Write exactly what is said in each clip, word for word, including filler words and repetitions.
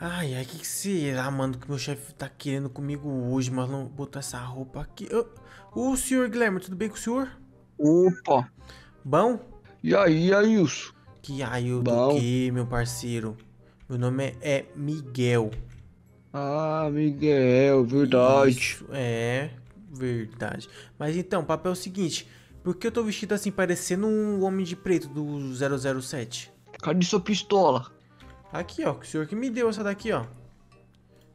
Ai, ai, que que será, mano, que meu chefe tá querendo comigo hoje, mano? Botou essa roupa aqui. Ô, oh, senhor Guilherme, tudo bem com o senhor? Opa! Bom? E aí, Ailson? Que Ailson do que, meu parceiro? Meu nome é, é Miguel. Ah, Miguel, verdade. Isso, é, verdade. Mas então, o papel é o seguinte. Por que eu tô vestido assim, parecendo um homem de preto do zero zero sete? Cadê sua pistola? Aqui, ó. O senhor que me deu essa daqui, ó.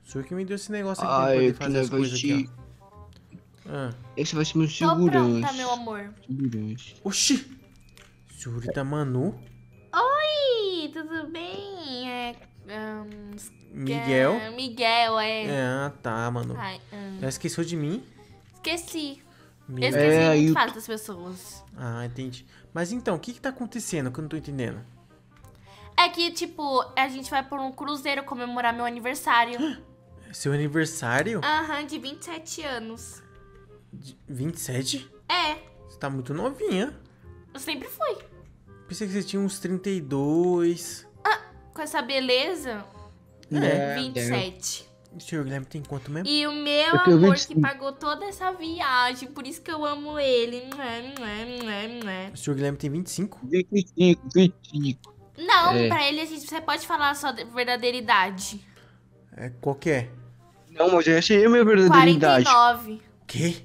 O senhor que me deu esse negócio aqui. Ai, pra poder fazer as coisas te... aqui, ó. Ah. Esse vai ser meu segurança. Tô pronta, meu amor. Segurança. Oxi! Senhorita Manu? Oi, tudo bem? É... Um, Miguel? Miguel, é... Ah, tá, Manu. Ai, um... Já esqueceu de mim? Esqueci. Me... Esqueci é, muito eu... fácil das pessoas. Ah, entendi. Mas então, o que que tá acontecendo que eu não tô entendendo? É que, tipo, a gente vai por um cruzeiro comemorar meu aniversário. Seu aniversário? Aham, uhum, de vinte e sete anos. De vinte e sete? É. Você tá muito novinha. Eu sempre fui. Pensei que você tinha uns trinta e dois. Ah, com essa beleza? É. vinte e sete. O senhor Guilherme tem quanto mesmo? E o meu amor que pagou toda essa viagem, por isso que eu amo ele. O senhor Guilherme tem vinte e cinco? vinte e cinco, vinte e cinco. Não, é. Pra ele a gente, você pode falar a sua verdadeira idade. É, qual que é? Não, mas eu achei a minha verdadeira idade. quarenta e nove. Quê?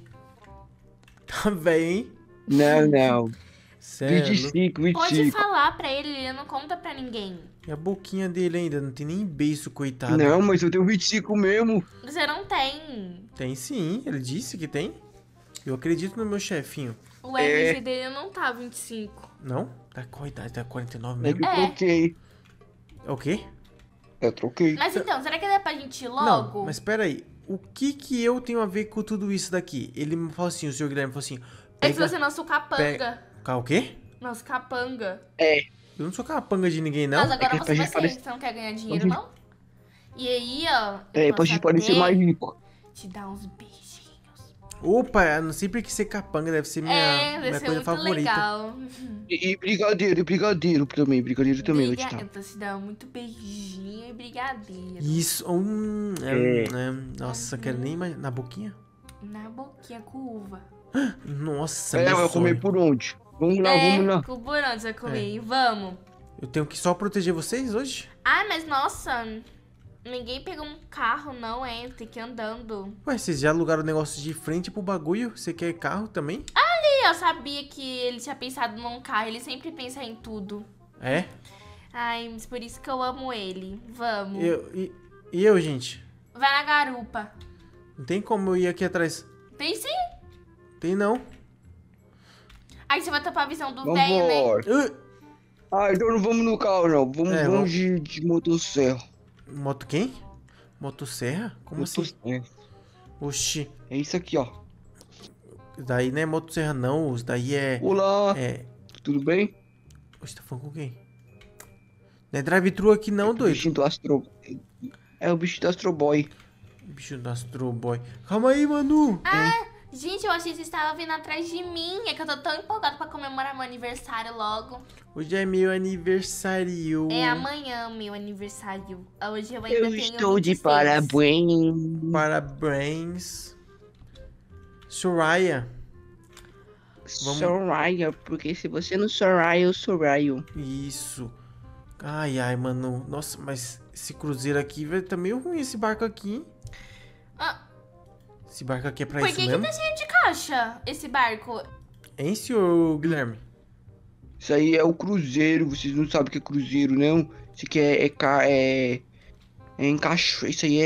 Tá velho, hein? Não, não. Sério? vinte e cinco, vinte e cinco. Pode falar pra ele, ele não conta pra ninguém. E a boquinha dele ainda, não tem nem beijo, coitado. Não, mas eu tenho vinte e cinco mesmo. Você não tem. Tem sim, ele disse que tem. Eu acredito no meu chefinho. O R G é. Dele não tá vinte e cinco. Não? Tá qual idade? Tá quarenta e nove mesmo? É. Eu troquei. É o quê? Eu troquei. Mas então, será que dá pra gente ir logo? Não, mas peraí. O que que eu tenho a ver com tudo isso daqui? Ele me falou assim, o senhor Guilherme falou assim... É que você é nosso capanga. Pega... O quê? Nosso capanga. É. Eu não sou capanga de ninguém, não. Mas agora é você vai ser, parece... você não quer ganhar dinheiro, não? E aí, ó... É, depois a gente pode ser mais rico. Te dá uns beijos. Opa, não sei porque ser capanga deve ser minha, é, minha ser coisa favorita. Legal. E, e brigadeiro, e brigadeiro também, brigadeiro também. Briga... Vou te dar. Eu te dá muito beijinho e brigadeiro. Isso, hum, é, é. É, nossa, uhum. Quero nem mais, na boquinha? Na boquinha, com uva. Nossa, é, vai comer por onde? Vamos lá, é, vamos lá. Por onde você vai comer, é. Vamos. Eu tenho que só proteger vocês hoje? Ah, mas nossa... Ninguém pegou um carro, não, é? Tem que ir andando. Ué, vocês já alugaram o negócio de frente pro bagulho? Você quer carro também? Ali, eu sabia que ele tinha pensado num carro. Ele sempre pensa em tudo. É? Ai, mas por isso que eu amo ele. Vamos. Eu, e, e eu, gente? Vai na garupa. Não tem como eu ir aqui atrás. Tem sim. Tem não. Aí você vai tapar a visão do velho, né? Uh. Ah, então não vamos no carro, não. Vamos, é, vamos, vamos... de, de motosserra. Moto quem? Motosserra? Como motosserra. Assim? Oxi. É isso aqui, ó. Daí não é motosserra, não. Isso daí é... Olá! É... Tudo bem? Oxi, tá falando com quem? Não é drive-thru aqui, não, é doido. O bichinho do Astro... É o bicho do Astro Boy. O bicho do Astro Boy. Calma aí, Manu! Ah, é. Gente, eu achei que vocês estavam vindo atrás de mim. É que eu tô tão empolgado pra comemorar meu aniversário logo. Hoje é meu aniversário. É amanhã meu aniversário. Hoje eu ainda eu tenho estou vinte e seis. De parabéns. Parabéns. Soraya. Vamos... Soraya, porque se você não soraya, eu soraio. Isso. Ai, ai, mano. Nossa, mas esse cruzeiro aqui, velho, tá meio ruim esse barco aqui. Ah. Esse barco aqui é pra Por isso que mesmo? Por que tá cheio de caixa, esse barco? Hein, senhor Guilherme? Isso aí é o cruzeiro, vocês não sabem o que é cruzeiro, não? Isso aqui é... é, é, é encaixo, isso aí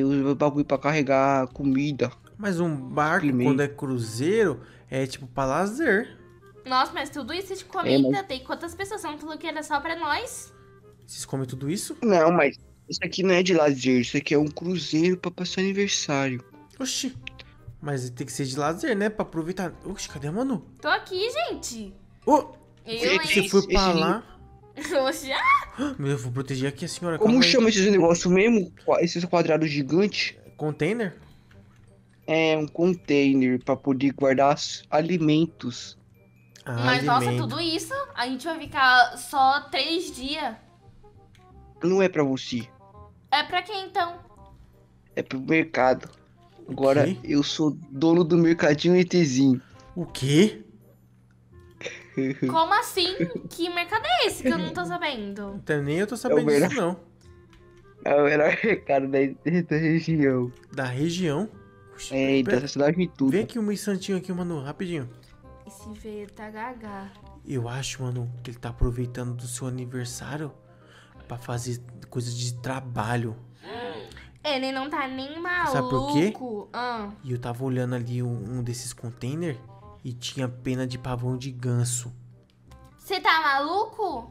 é o bagulho pra carregar comida. Mas um barco, Climento. Quando é cruzeiro, é tipo pra lazer. Nossa, mas tudo isso de comida, é, mas... tem quantas pessoas? São tudo que era só pra nós? Vocês comem tudo isso? Não, mas isso aqui não é de lazer, isso aqui é um cruzeiro pra passar aniversário. Oxi, mas tem que ser de lazer, né? Pra aproveitar... Oxi, cadê a Manu? Tô aqui, gente. Oh! Eu, que você foi esse, pra esse lá? Meu, eu vou proteger aqui a senhora. Como chama esses negócios mesmo? Esses quadrados gigantes? Container? É, um container pra poder guardar alimentos. Ah, mas, alimento. Nossa, tudo isso? A gente vai ficar só três dias. Não é pra você. É pra quem, então? É pro mercado. Agora eu sou dono do mercadinho ETzinho. O quê? Como assim? Que mercado é esse que eu não tô sabendo? Até nem eu tô sabendo é melhor... disso, não. É o melhor mercado da, da região. Da região? Puxa, é, pera... da cidade toda. Vem aqui um instantinho aqui, mano, rapidinho. Esse velho tá gaga. Eu acho, mano, que ele tá aproveitando do seu aniversário pra fazer coisa de trabalho. Ele não tá nem maluco. Sabe por quê? Ah. E eu tava olhando ali um, um desses containers e tinha pena de pavão de ganso. Você tá maluco?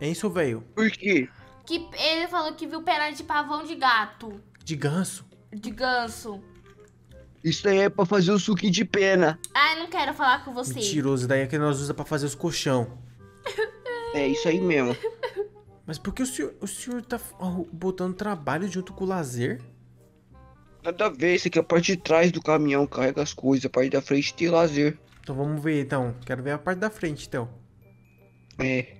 É isso, velho. Por quê? Que ele falou que viu pena de pavão de gato. De ganso? De ganso. Isso aí é pra fazer o suquinho de pena. Ah, eu não quero falar com você. Mentiroso, daí é que nós usamos pra fazer os colchão. É isso aí mesmo. Mas por que o senhor, o senhor tá botando trabalho junto com o lazer? Nada a ver, isso aqui é a parte de trás do caminhão, carrega as coisas, a parte da frente tem lazer. Então vamos ver, então. Quero ver a parte da frente, então. É.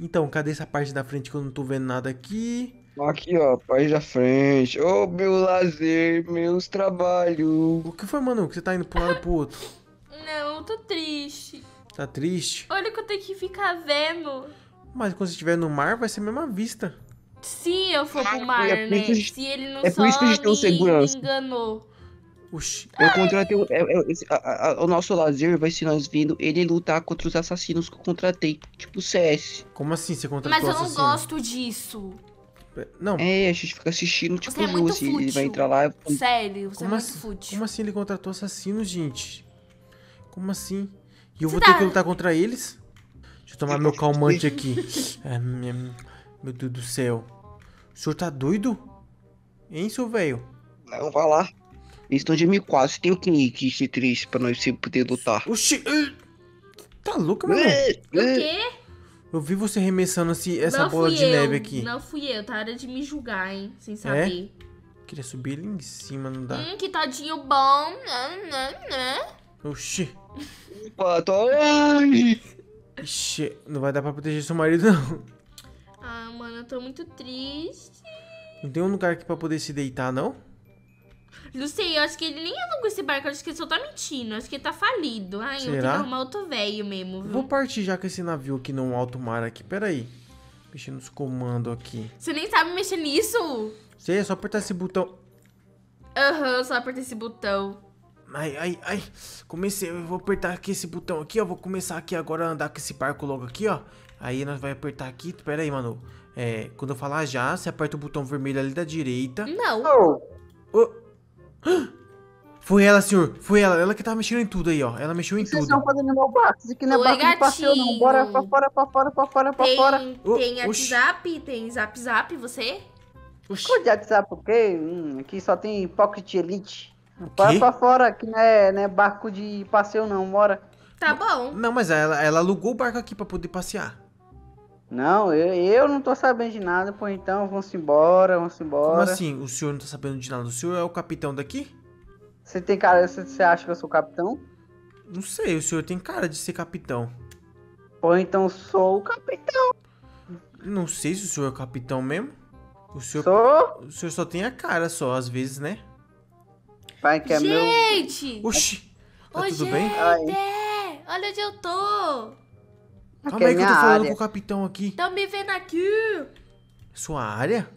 Então, cadê essa parte da frente que eu não tô vendo nada aqui? Aqui, ó, a parte da frente. Ô, oh, meu lazer, meus trabalhos. O que foi, Manu, que você tá indo pro lado e pro outro? Não, eu tô triste. Tá triste? Olha que eu tenho que ficar vendo. Mas quando você estiver no mar, vai ser a mesma vista. Se eu for pro mar, é né? Gente, se ele não é só me enganou. Oxi. Eu contratei... É, é, a, a, o nosso lazer vai ser nós vindo ele lutar contra os assassinos que eu contratei. Tipo C S. Como assim você contratou assassino? Mas eu não gosto disso. Não. É, a gente fica assistindo, tipo, é muito assim, ele vai entrar lá... Eu... Sério, você como é muito assim, fútil. Como assim ele contratou assassino, gente? Como assim? E eu você vou tá... ter que lutar contra eles? Deixa eu tomar meu calmante aqui. É, meu Deus do céu. O senhor tá doido? Hein, seu velho? Não, vai lá. Eles estão de M quatro. Tem o que, que ser triste pra nós sempre poder lutar. Oxi. Tá louco, meu irmão? O quê? Eu vi você arremessando assim, essa não bola de eu. neve aqui. Não fui eu. Tá hora de me julgar, hein? Sem saber. É? Queria subir ali em cima, não dá. Hum, que tadinho bom. Não, não, não. Oxi. Opa, tô... Ixi, não vai dar pra proteger seu marido, não. Ah, mano, eu tô muito triste. Não tem um lugar aqui pra poder se deitar, não? Não sei, eu acho que ele nem alugou esse barco. Eu acho que ele só tá mentindo, eu acho que ele tá falido. Ai, será? Eu tenho que arrumar outro velho mesmo, viu? Vou partir já com esse navio aqui no alto mar aqui, peraí. Mexendo nos comandos aqui. Você nem sabe mexer nisso? Sei, é só apertar esse botão. Aham, uhum, só apertar esse botão. Ai, ai, ai, comecei, eu vou apertar aqui esse botão aqui, ó, vou começar aqui agora a andar com esse barco logo aqui, ó. Aí nós vai apertar aqui, pera aí, mano, é, quando eu falar já, você aperta o botão vermelho ali da direita. Não. Oh. Ah! Foi ela, senhor, foi ela, ela que tava mexendo em tudo aí, ó, ela mexeu em tudo. Vocês estão fazendo meu barco, isso aqui não é barco de passeio não, bora pra fora, pra fora, pra fora, pra fora. Tem WhatsApp, tem Zap Zap, você? Qual de WhatsApp o quê? Hum, aqui só tem Pocket Elite. Para pra fora, que não é, não é barco de passeio não, bora. Tá bom. Não, mas ela, ela alugou o barco aqui pra poder passear. Não, eu, eu não tô sabendo de nada, pô, então vamos embora, vamos embora. Como assim? O senhor não tá sabendo de nada? O senhor é o capitão daqui? Você tem cara, você, você acha que eu sou capitão? Não sei, o senhor tem cara de ser capitão. Pô, então sou o capitão. Não sei se o senhor é o capitão mesmo. O senhor, sou? O senhor só tem a cara só, às vezes, né? Pai, que é gente! Meu... Oxi! Tá Ô, tudo gente, bem? Ai. Olha onde eu tô! Calma é aí que eu tô falando área. com o capitão aqui. Tão me vendo aqui! Sua área?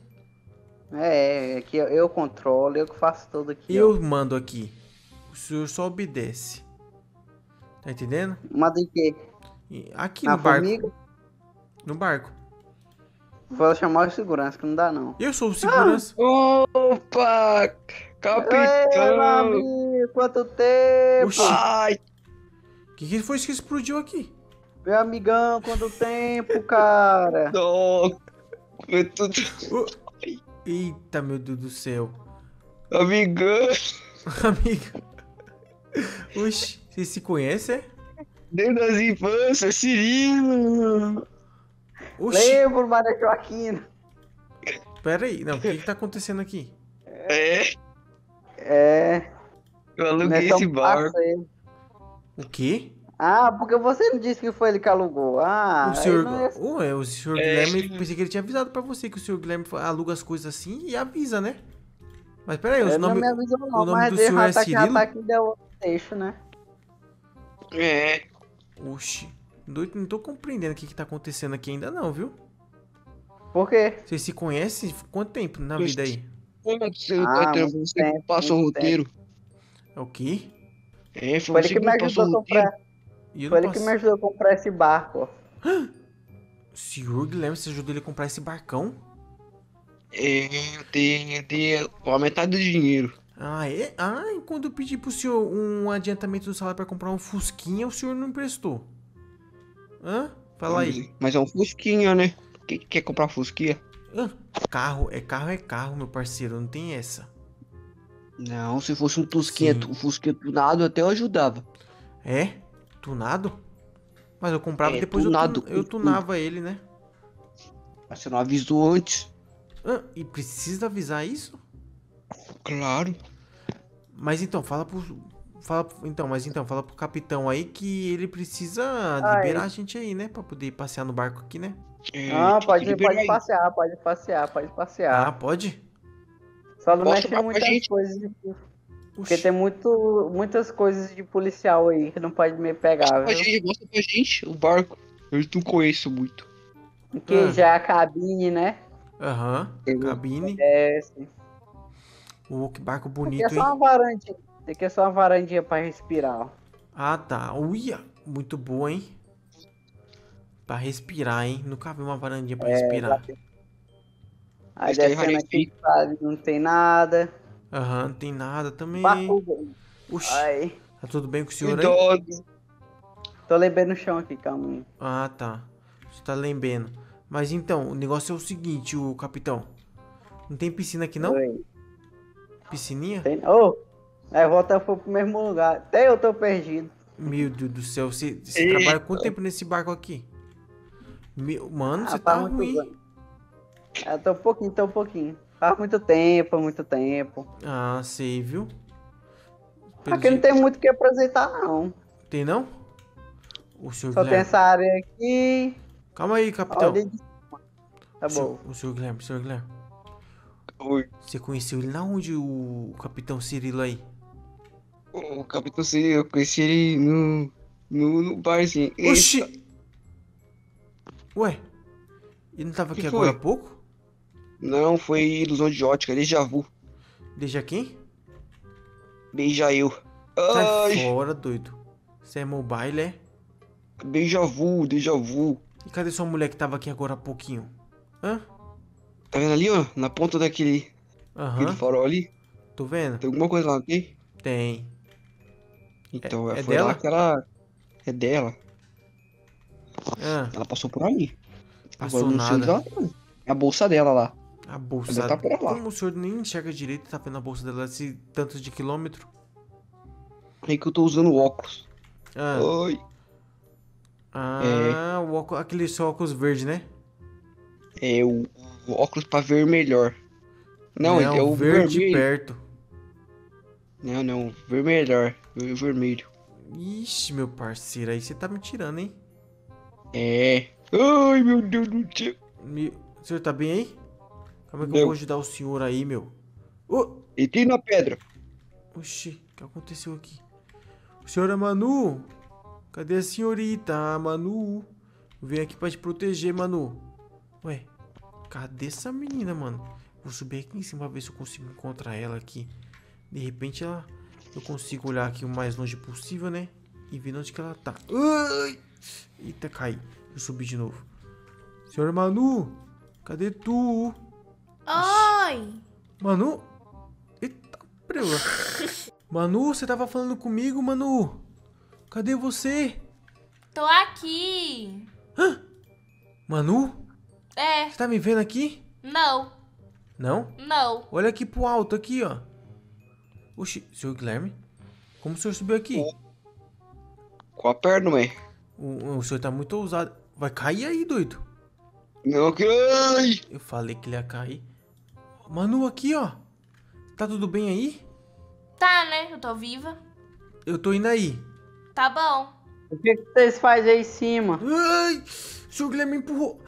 É, é que eu, eu controlo, eu que faço tudo aqui. Eu ó. mando aqui. O senhor só obedece. Tá entendendo? Manda em quê? Aqui Na no barco. Formiga? No barco. Vou chamar o segurança, que não dá não. Eu sou o segurança. Ah. Opa! Capitão! Ei, quanto tempo! Oxi. Ai! O que, que foi isso que explodiu aqui? Meu amigão, quanto tempo, cara! Não! Eu tô... Eita, meu Deus do céu! Amigão! Amiga! Oxi, vocês se conhecem? Desde as infâncias, Cirilo! Lembro, Maria Joaquina! Pera aí, não, o que, que tá acontecendo aqui? É... É... Eu aluguei esse barco. O quê? Ah, porque você não disse que foi ele que alugou. Ah, o senhor, é... Ué, o senhor é... Guilherme, pensei que ele tinha avisado pra você que o senhor Guilherme aluga as coisas assim e avisa, né? Mas peraí, os nome, não avisou, não, o nome mas do senhor é Cirilo? Deixo, né? É. Oxi, doido, não tô compreendendo o que que tá acontecendo aqui ainda não, viu? Por quê? Vocês se conhecem? Quanto tempo na vida aí? Ah, você passou o roteiro. É o quê? É, foi ele que me ajudou a comprar. Foi ele que me ajudou a comprar esse barco. Senhor Guilherme, você ajudou ele a comprar esse barcão? É, eu tenho, eu tenho a metade do dinheiro. Ah, é? Ah, e quando eu pedi pro senhor um adiantamento do salário pra comprar um fusquinha, o senhor não emprestou. Hã? Fala aí. Mas é um fusquinha, né? Quem quer comprar fusquinha? Hã? Carro, é carro, é carro, meu parceiro, não tem essa. Não, se fosse um fusquinha, um fusquinha tunado, até eu ajudava. É? Tunado? Mas eu comprava é, depois tunado, eu, tun eu tunava eu... ele, né? Mas você não avisou antes. Hã? E precisa avisar isso? Claro. Mas então, fala pro. Fala, então, mas então, fala pro capitão aí que ele precisa ah, liberar é. a gente aí, né? Pra poder passear no barco aqui, né? É, ah, pode, pode passear, pode passear, pode passear. Ah, pode? Só não mexe em muitas coisas de... Porque tem muito, muitas coisas de policial aí que não pode me pegar, viu? Gente, mostra pra gente o barco. Eu não conheço muito. Que ah. já a cabine, né? Aham, uhum. Cabine. Desce. Oh, que barco bonito, hein? Aqui é só uma varandinha. Aqui é só uma varandinha pra respirar, ó. Ah, tá. Uia, muito boa, hein? Pra respirar, hein? Nunca vi uma varandinha pra é, respirar. Tá... Aí descendo aqui, sabe? Não tem nada. Aham, não tem nada também. Oxi, tá tudo bem com o senhor aí? Tô lembrando o chão aqui, calma. Ah, tá. Você tá lembrando. Mas então, o negócio é o seguinte, o capitão. Não tem piscina aqui, não? Oi. Piscininha? Tem, oh, aí volta pro mesmo lugar. Até eu tô perdido. Meu Deus do céu, você, você trabalha quanto tempo nesse barco aqui? Meu, mano, ah, você tá ruim. Bom. Eu tô um pouquinho, tô um pouquinho. Faz muito tempo, muito tempo. Ah, sei, viu? Pelo aqui jeito... não tem muito o que apresentar, não. Tem, não? O senhor Só Guilherme. tem essa área aqui. Calma aí, capitão. De... Tá o bom. Senhor, o senhor Guilherme, o senhor Guilherme. Oi. Você conheceu ele na onde, o capitão Cirilo aí? O capitão Cirilo, eu conheci ele no, no, no barzinho. Oxi! Ele... Ué, ele não tava que aqui foi? agora há pouco? Não, foi ilusão de ótica, déjà vu. Déjà quem? Beija eu. Sai Ai. fora, doido. Você é mobile, é? Déjà vu, déjà vu. E cadê sua mulher que tava aqui agora há pouquinho? Hã? Tá vendo ali, ó? Na ponta daquele uhum. farol ali? Tô vendo. Tem alguma coisa lá, tem? Tem. Então, é, é foi dela? Lá que ela... É dela. Ah. Ela passou por ali. Passou Agora, nada. Ela... A bolsa dela lá. A bolsa dela tá por lá. Como o senhor nem enxerga direito, tá vendo a bolsa dela esse tanto de quilômetro? É que eu tô usando óculos. Ah. Oi. Ah, é... o óculos... aquele seu óculos verde, né? É, o... O óculos pra ver melhor. Não, não é o verde vermelho. perto. Não, não, ver melhor. Ver vermelho. Ixi, meu parceiro, aí você tá me tirando, hein? É. Ai, meu Deus do céu. Me... O senhor tá bem aí? Como é que não. eu vou ajudar o senhor aí, meu? Oh! E tem na pedra. Oxi, o que aconteceu aqui? Senhora Manu? Cadê a senhorita, Manu? Vem aqui pra te proteger, Manu. Ué. Cadê essa menina, mano? Vou subir aqui em cima pra ver se eu consigo encontrar ela aqui. De repente, ela... eu consigo olhar aqui o mais longe possível, né? E ver onde que ela tá. Ai! Eita, cai. Eu subi de novo. Senhora Manu, cadê tu? Oi! Manu? Eita, preula. Manu, você tava falando comigo, Manu? Cadê você? Tô aqui. Hã? Manu? É. Você tá me vendo aqui? Não. Não? Não. Olha aqui pro alto, aqui, ó. Oxi, senhor Guilherme? Como o senhor subiu aqui? Com a perna, mãe. O, o senhor tá muito ousado. Vai cair aí, doido. Não cai. Eu falei que ele ia cair. Manu, aqui, ó. Tá tudo bem aí? Tá, né? Eu tô viva. Eu tô indo aí. Tá bom. O que que vocês fazem aí em cima? Ai, o seu Guilherme me empurrou.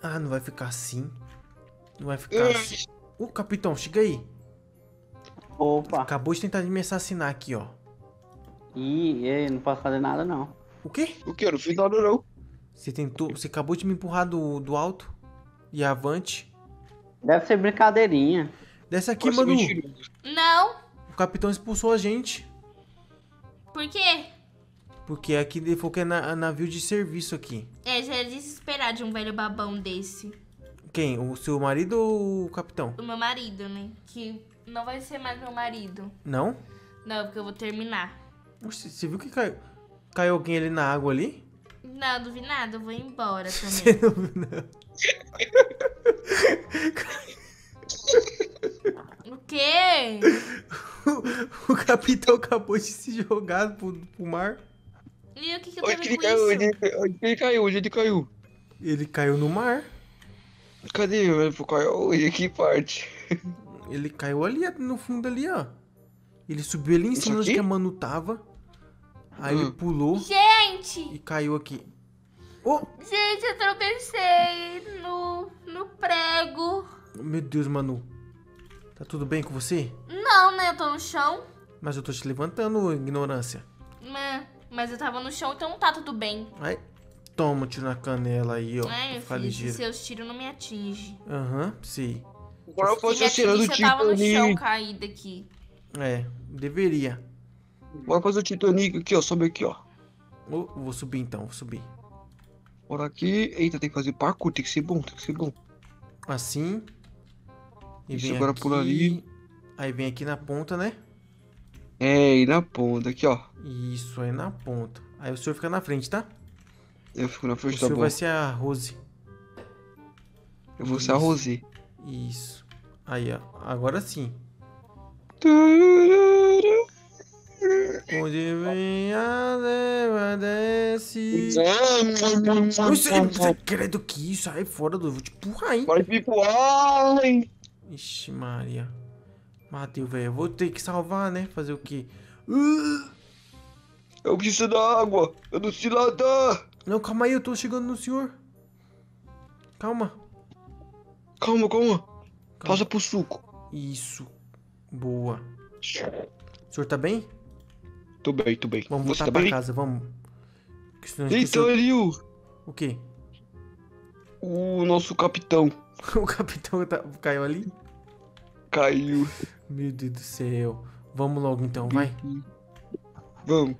Ah, não vai ficar assim. Não vai ficar Ixi. assim. Ô, uh, capitão, chega aí. Opa. Acabou de tentar me assassinar aqui, ó. Ih, eu não posso fazer nada, não. O quê? O quê? Eu não fiz nada, não. Você tentou... Você acabou de me empurrar do, do alto. E avante. Deve ser brincadeirinha. Desce aqui, Manu. Não. O capitão expulsou a gente. Por quê? Porque aqui ele falou que é na, navio de serviço aqui. É, já era desesperar de um velho babão desse. Quem? O seu marido ou o capitão? O meu marido, né? Que não vai ser mais meu marido. Não? Não, porque eu vou terminar. Você, você viu que caiu, caiu alguém ali na água ali? Não, não vi nada. Eu vou embora também. Você não viu nada. O quê? O, o capitão acabou de se jogar pro, pro mar. E o que que eu tenho com isso? Onde ele, ele caiu? Onde ele caiu? Ele caiu no mar. Cadê? Ele caiu em que parte? Ele caiu ali, no fundo ali, ó. Ele subiu ali em cima onde a Manu tava. Aí hum. ele pulou. Gente! E caiu aqui. Oh. Gente, eu tropecei no, no prego. Meu Deus, Manu. Tá tudo bem com você? Não, né? Eu tô no chão. Mas eu tô te levantando, ignorância. Mas, mas eu tava no chão, então não tá tudo bem. Ai, toma um tiro na canela aí, ó. Ai, filho, se seus tiros não me atingem. Aham, uhum, sim. Agora eu posso tirar do Titanic. Eu tava no chão caído aqui. É, deveria. Bora fazer o Titanic aqui, ó. Sobe aqui, ó. Eu vou subir então, vou subir. Bora aqui. Eita, tem que fazer parkour, tem que ser bom, tem que ser bom. Assim. E Isso, vem agora aqui. Pula ali. Aí vem aqui na ponta, né? É, e na ponta, aqui, ó. Isso, aí na ponta. Aí o senhor fica na frente, tá? Eu fico na frente, o tá bom. O senhor vai ser a Rose. Eu vou Isso. ser a Rose. Isso. Aí, ó. Agora sim. Onde vem a leva desce. Você credo que isso? Aí fora do... Vou te empurrar, hein? Vai me empurrar, hein? Ixi, Maria. Matei, velho. Vou ter que salvar, né? Fazer o quê? Eu preciso da água. Eu não sei nadar. Não, calma aí. Eu tô chegando no senhor. Calma. Calma, calma. calma. Passa pro suco. Isso. Boa. O senhor tá bem? Tô bem, tô bem. Vamos voltar tá pra bem? casa, vamos. Eita, Eliu! O quê? O nosso capitão. O capitão tá... caiu ali? Caiu. Meu Deus do céu. Vamos logo então, vai. Vamos.